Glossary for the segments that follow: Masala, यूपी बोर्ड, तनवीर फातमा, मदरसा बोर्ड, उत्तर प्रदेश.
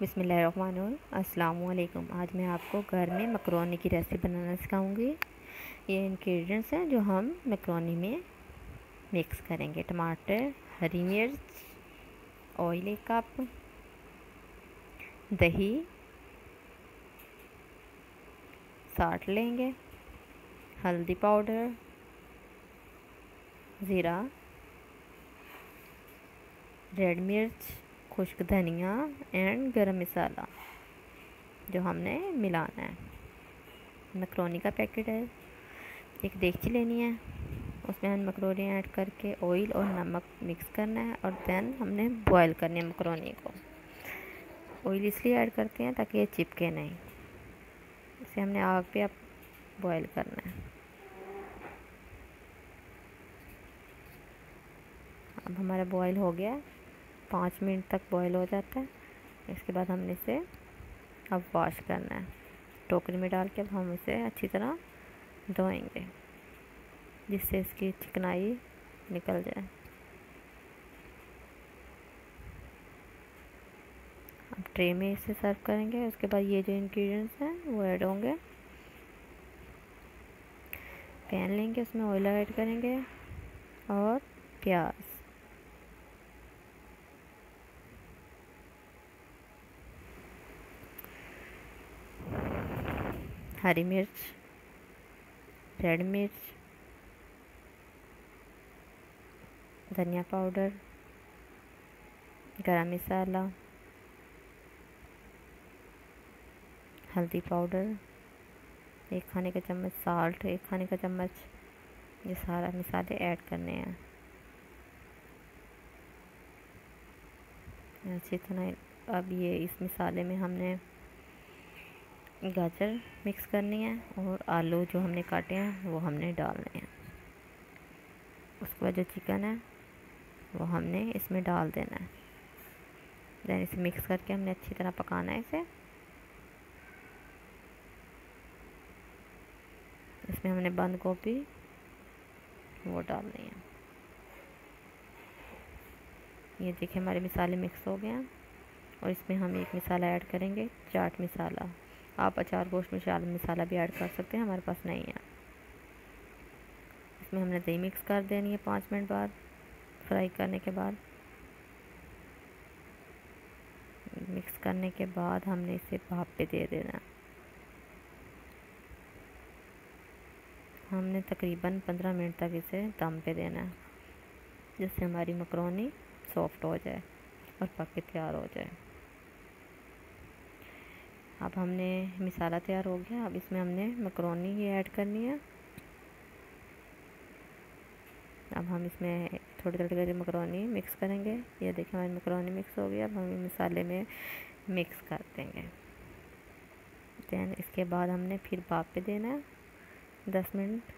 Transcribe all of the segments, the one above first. बिस्मिल्लाहिर्रहमानिर्रहीम। अस्सलामुअलैकुम। आज मैं आपको घर में मकरोनी की रेसिपी बनाना सिखाऊंगी। ये इंग्रेडिएंट्स हैं जो हम मकरोनी में मिक्स करेंगे। टमाटर, हरी मिर्च, ऑयल 1 कप, दही 60 लेंगे, हल्दी पाउडर, ज़ीरा, रेड मिर्च, खुश्क धनिया एंड गरम मसाला जो हमने मिलाना है। मकरोनी का पैकेट है। एक देगची लेनी है, उसमें हम मकरोनी ऐड करके ऑयल और नमक मिक्स करना है और दैन हमने बॉयल करनी है मकरोनी को। ऑयल इसलिए ऐड करते हैं ताकि ये चिपके नहीं। इसे हमने आग पे अब बॉयल करना है। अब हमारा बॉयल हो गया है, 5 मिनट तक बॉयल हो जाता है। इसके बाद हमने इसे अब वॉश करना है टोकरी में डाल के। अब हम इसे अच्छी तरह धोएंगे जिससे इसकी चिकनाई निकल जाए। अब ट्रे में इसे सर्व करेंगे। उसके बाद ये जो इंग्रेडिएंट्स हैं वो ऐड होंगे। पैन लेंगे, उसमें ऑयल ऐड करेंगे और प्याज, हरी मिर्च, रेड मिर्च, धनिया पाउडर, गरम मसाला, हल्दी पाउडर 1 खाने का चम्मच, साल्ट 1 खाने का चम्मच। ये सारा मसाले ऐड करने हैं अच्छी तरह। अब ये इस मसाले में हमने गाजर मिक्स करनी है और आलू जो हमने काटे हैं वो हमने डालने हैं। उसके बाद जो चिकन है वो हमने इसमें डाल देना है। देन इसे मिक्स करके हमने अच्छी तरह पकाना है। इसमें हमने बंद गोभी वो डालनी है। ये देखिए हमारे मसाले मिक्स हो गए हैं और इसमें हम एक मसाला ऐड करेंगे, चाट मसाला। आप अचार गोश्त में शालम मसाला भी ऐड कर सकते हैं, हमारे पास नहीं है। इसमें हमने दही मिक्स कर देनी है 5 मिनट बाद फ्राई करने के बाद। मिक्स करने के बाद हमने इसे भाप पे दे देना है। हमने तकरीबन 15 मिनट तक इसे दम पे देना है जिससे हमारी मकरोनी सॉफ्ट हो जाए और पक के तैयार हो जाए। अब हमने मसाला तैयार हो गया। अब इसमें हमने मकरोनी ये ऐड करनी है। अब हम इसमें थोड़ी करके मकरोनी मिक्स करेंगे। ये देखिए हमारी मकरोनी मिक्स हो गई। अब हम मसाले में मिक्स कर देंगे। दैन इसके बाद हमने फिर भाप पे देना है 10 मिनट।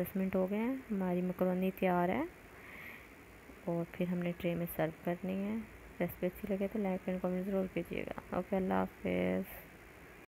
10 मिनट हो गए हैं, हमारी मकरोनी तैयार है और फिर हमने ट्रे में सर्व करनी है। रेसिपी अच्छी लगे तो लाइक एंड कमेंट ज़रूर कीजिएगा। ओके, अल्लाह हाफिज़।